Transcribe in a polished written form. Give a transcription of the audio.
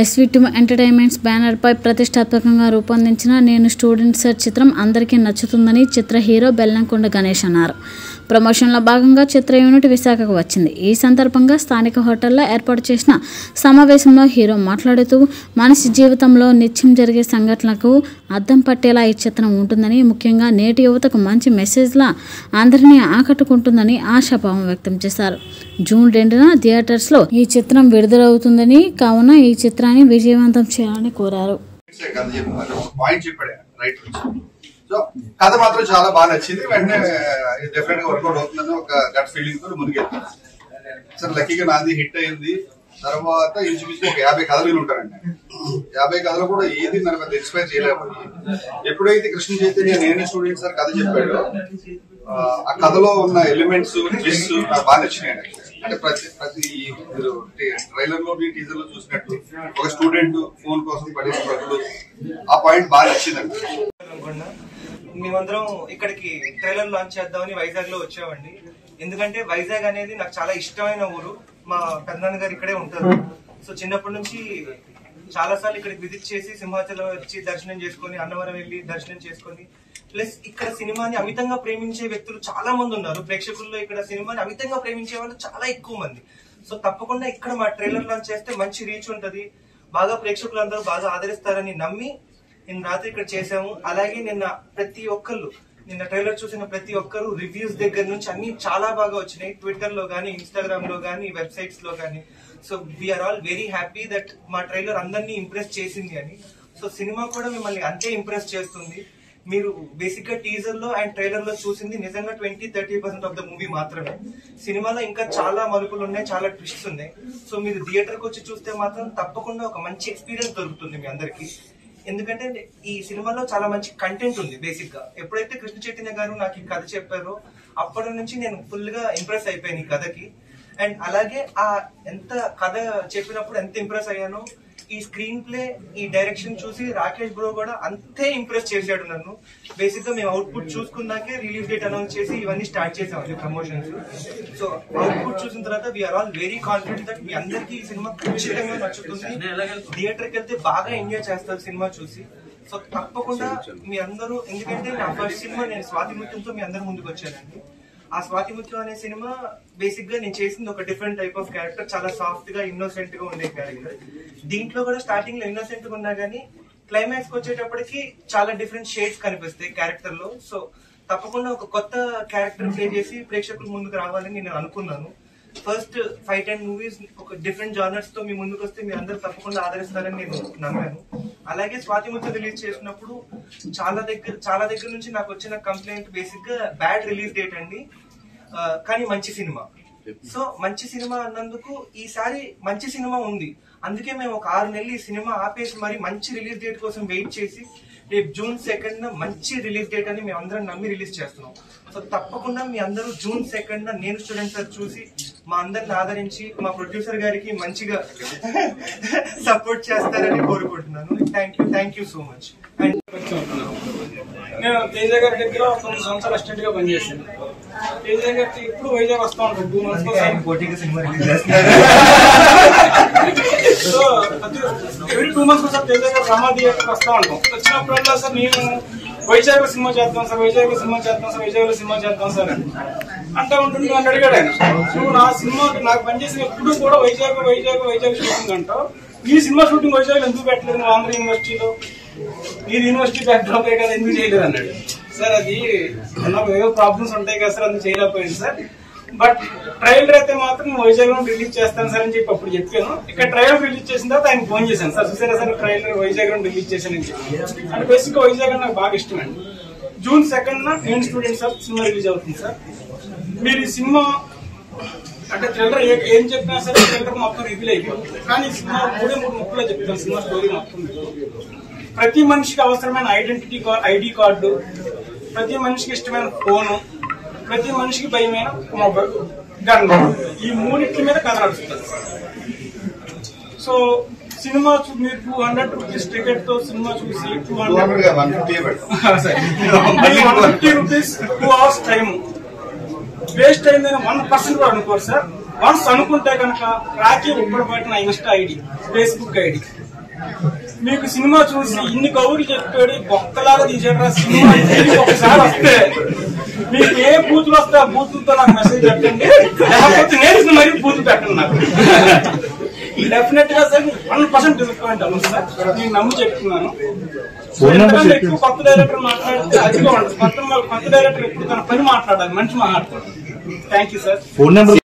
SVT entertainments banner పై ప్రతిష్టాత్మకంగా రూపొందించిన నేను స్టూడెంట్ సర్ చిత్రం అందరికీ నచ్చుతుందని చిత్ర హీరో బెల్లంకొండ గణేష్ అన్నారు. ప్రమోషన్ల భాగంగా చిత్ర యూనిట్ విశాఖకు వచ్చింది. ఈ సందర్భంగా స్థానిక హోటల్లో ఏర్పాటు చేసిన సమావేశంలో హీరో మాట్లాడుతూ మనిషి జీవితంలో నిత్యం జరిగే సంఘటనలకు అద్దం పట్టేలా ఈ చిత్రం ఉంటుందని, ముఖ్యంగా నేటి యువతకు మంచి మెసేజ్లా అందరినీ ఆకట్టుకుంటుందని ఆశాభావం వ్యక్తం చేశారు. జూన్ 2న థియేటర్స్లో ఈ చిత్రం విడుదలవుతుందని, కావున ఈ చిత్రాన్ని విజయవంతం చేయాలని కోరారు. సో కథ మాత్రం చాలా బాగా నచ్చింది. వెంటనే డెఫినెట్ గా వర్కౌట్ అవుతుందని ఒక గట్ ఫీలింగ్ తో ముందుకెళ్తాను సార్. లక్కీగా నాది హిట్ అయింది. తర్వాత ఇంచుమించు ఒక 50 కథలు ఉంటారండి. 50 కథలు కూడా ఏది నన్ను అది ఇన్స్పైర్ చేయలేకపోతే, ఎప్పుడైతే కృష్ణ చైతన్య నేను స్టూడెంట్ సార్ కథ చెప్పాడు, ఆ కథలో ఉన్న ఎలిమెంట్స్ ట్విస్ట్ నాకు బాగా నచ్చినాయండి. అంటే ప్రతి మీరు ట్రైలర్ లో టీజర్ లో చూసినట్టు ఒక స్టూడెంట్ ఫోన్ కోసం పడేసినప్పుడు ఆ పాయింట్ బాగా నచ్చిందండి. మేమందరం ఇక్కడికి ట్రైలర్ లాంచ్ చేద్దామని వైజాగ్ లో వచ్చామండి. ఎందుకంటే వైజాగ్ అనేది నాకు చాలా ఇష్టమైన ఊరు. మా పెద్దనాన్న గారు ఇక్కడే ఉంటారు. సో చిన్నప్పటి నుంచి చాలా సార్లు ఇక్కడికి విజిట్ చేసి సింహాచలం వచ్చి దర్శనం చేసుకుని, అన్నవరం వెళ్లి దర్శనం చేసుకుని, ప్లస్ ఇక్కడ సినిమాని అమితంగా ప్రేమించే వ్యక్తులు చాలా మంది ఉన్నారు. ప్రేక్షకుల్లో ఇక్కడ సినిమాని అమితంగా ప్రేమించే వాళ్ళు చాలా ఎక్కువ మంది. సో తప్పకుండా ఇక్కడ మా ట్రైలర్ లాంచ్ చేస్తే మంచి రీచ్ ఉంటది, బాగా ప్రేక్షకులందరూ బాగా ఆదరిస్తారని నమ్మి నిన్న రాత్రి ఇక్కడ చేసాము. అలాగే నిన్న ప్రతి ఒక్కళ్ళు, నిన్న ట్రైలర్ చూసిన ప్రతి ఒక్కరు రివ్యూస్ దగ్గర నుంచి అన్ని చాలా బాగా వచ్చినాయి. ట్విట్టర్ లో గానీ, ఇన్స్టాగ్రామ్ లో గానీ, వెబ్సైట్స్ లో గానీ. So we are all very happy that మా ట్రైలర్ అందరినీ ఇంప్రెస్ చేసింది అని. సో సినిమా కూడా మిమ్మల్ని అంతే ఇంప్రెస్ చేస్తుంది. మీరు బేసిక్ గా టీజర్ లో అండ్ ట్రైలర్ లో చూసింది నిజంగా 20-30% ఆఫ్ ద మూవీ మాత్రమే. సినిమాలో ఇంకా చాలా మలుపులు ఉన్నాయి, చాలా ట్విస్ట్స్ ఉన్నాయి. సో మీరు థియేటర్ కు వచ్చి చూస్తే మాత్రం తప్పకుండా ఒక మంచి ఎక్స్పీరియన్స్ దొరుకుతుంది మీ అందరికి. ఎందుకంటే ఈ సినిమాలో చాలా మంచి కంటెంట్ ఉంది. బేసిక్ గా ఎప్పుడైతే కృష్ణ చైతన్య గారు నాకు ఈ కథ చెప్పారో అప్పటి నుంచి నేను ఫుల్ గా ఇంప్రెస్ అయిపోయాను ఈ కథకి. అండ్ అలాగే ఆ ఎంత కథ చెప్పినప్పుడు ఎంత ఇంప్రెస్ అయ్యానో, ఈ స్క్రీన్ ప్లే, ఈ డైరెక్షన్ చూసి రాకేష్ బ్రో కూడా అంతే ఇంప్రెస్ చేశాడు నన్ను. బేసిక్ గా మేము అవుట్పుట్ చూసుకున్నాకే రిలీజ్ డేట్ అనౌన్స్ చేసి ఇవన్నీ స్టార్ట్ చేసామండి ప్రమోషన్స్. సో అవుట్పుట్ చూసిన తర్వాత we are all very confident that మీ అందరికీ ఈ సినిమా ఖచ్చితంగా నచ్చుతుంది. థియేటర్కి వెళ్తే బాగా ఎంజాయ్ చేస్తారు సినిమా చూసి. సో తప్పకుండా మీ అందరూ, ఎందుకంటే నా ఫస్ట్ సినిమా నేను స్వాతి ముత్యంతో మీ అందరి ముందుకు వచ్చానండి. ఆ స్వాతి ముత్యం అనే సినిమా బేసిక్ గా నేను చేసింది ఒక డిఫరెంట్ టైప్ ఆఫ్ క్యారెక్టర్, చాలా సాఫ్ట్ గా ఇన్నోసెంట్ గా ఉండే క్యారెక్టర్. దీంట్లో కూడా స్టార్టింగ్ లో ఇన్నోసెంట్ గా ఉన్నా గానీ క్లైమాక్స్ కి వచ్చేటప్పటికి చాలా డిఫరెంట్ షేడ్స్ కనిపిస్తాయి క్యారెక్టర్ లో. సో తప్పకుండా ఒక కొత్త క్యారెక్టర్ ప్లే చేసి ప్రేక్షకుల ముందుకు రావాలని నేను అనుకున్నాను. ఫస్ట్ 5-10 మూవీస్ ఒక డిఫరెంట్ జానర్స్ తో మీ ముందుకు వస్తే మీ అందరూ తప్పకుండా ఆదరిస్తారని నేను నమ్మాను. అలాగే స్వాతి ముత్యం రిలీజ్ చేసినప్పుడు చాలా దగ్గర నుంచి నాకు వచ్చిన కంప్లైంట్ బేసిక్ గా బ్యాడ్ రిలీజ్ డేట్ అండి, కానీ మంచి సినిమా. సో మంచి సినిమా అన్నందుకు ఈసారి మంచి సినిమా ఉంది. అందుకే మేము ఒక 6 నెలలు ఈ సినిమా ఆపేసి మరి మంచి రిలీజ్ డేట్ కోసం వెయిట్ చేసి రేపు June 2న మంచి రిలీజ్ డేట్ అని మేము అందరం నమ్మి రిలీజ్ చేస్తున్నాం. సో తప్పకుండా మీ అందరూ June 2న నేను స్టూడెంట్ సార్ చూసి మా అందరిని ఆదరించి మా ప్రొడ్యూసర్ గారికి మంచిగా సపోర్ట్ చేస్తారని కోరుకుంటున్నాను. Thank you so much. నేను తేజ గారి దగ్గర 2 సంవత్సరాలు అసిస్టెంట్ గా పనిచేసాను. తేజ గారికి ఇప్పుడు వైజాగ్ వస్తా ఉంటాను 2 months. So every 2 months sir Teja గారు సమాధి వస్తా ఉంటాం. వచ్చినప్పుడల్లా సార్ నేను వైజాగ్ లో సినిమా చేద్దాం సార్, వైజాగ్ లో సినిమా చేద్దాం సార్ అంటా ఉంటుంది. నన్ను అడిగాడు ఆయన, నువ్వు నా సినిమా నాకు పనిచేసిన ఎప్పుడు కూడా వైజాగ్ షూటింగ్ అంటావు, ఈ సినిమా షూటింగ్ వైజాగ్ ఎందుకు పెట్టలేదు నువ్వు? ఆంధ్ర యూనివర్సిటీలో మీరు యూనివర్సిటీ బ్యాక్డ్రాప్ ఏ కదా ఎందుకు చేయలేదు అన్నాడు. సార్ అది ఏదో ప్రాబ్లమ్స్ ఉంటాయి కదా సార్, అందుకు చేయలేకపోయింది సార్. బట్ ట్రైలర్ అయితే మాత్రం వైజాగ్ లో రిలీజ్ చేస్తాను సార్ అని చెప్పి అప్పుడు చెప్పాను. ఇక్కడ ట్రైలర్ రిలీజ్ చేసిన తర్వాత ఆయన ఫోన్ చేశాను, సార్ చూసారా సార్ ట్రైలర్ వైజాగ్ లో రిలీజ్ చేశానని చెప్పి. అంటే బేసిక్ గా వైజాగ్ నాకు బాగా ఇష్టం అండి. June 2న నేను స్టూడెంట్ సార్ సినిమా రిలీజ్ అవుతుంది సార్. మీరు ఈ సినిమా అంటే ట్రైలర్ ఏం చెప్పినా సరే ట్రైలర్ మొత్తం రివీల్ అయిపోతుంది, కానీ సినిమా 3-3 ముక్కలో చెప్తాను సినిమా స్టోరీ మొత్తం. ప్రతి మనిషికి అవసరమైన ఐడి కార్డు, ప్రతి మనిషికి ఇష్టమైన ఫోను, ప్రతి మనిషికి భయమైన మొబైల్ గన్, ఈ మూడింటి మీద కథ నడుస్తుంది. సో సినిమా మీరు 200 రూపీస్ టికెట్ తో సినిమా చూసి 250 రూపీస్ 2 hours టైం వేస్ట్ అయిందని 1% కూడా అనుకోరు సార్. వన్స్ అనుకుంటే కనుక రాఖీ ఇప్పుడు పట్టిన ఇన్స్టా ఐడి, ఫేస్బుక్ ఐడి चूसी इन कौर बोखला बूत बूत मेसेज मरी बूत डेफिनेट गा सर 100% डिसअपॉइंट अवुनु सर नीनु నమ్మి చెప్తున్నాను ఫోన్ నంబర్ చెప్తున్నా కొత్త డైరెక్టర్ మాట్లాడితే అదిగో కొత్త డైరెక్టర్ ఇప్పుడు తన పని మాట్లాడాలి మంచి మాట్లాడాలి థాంక్యూ సర్ ఫోన్ నంబర్।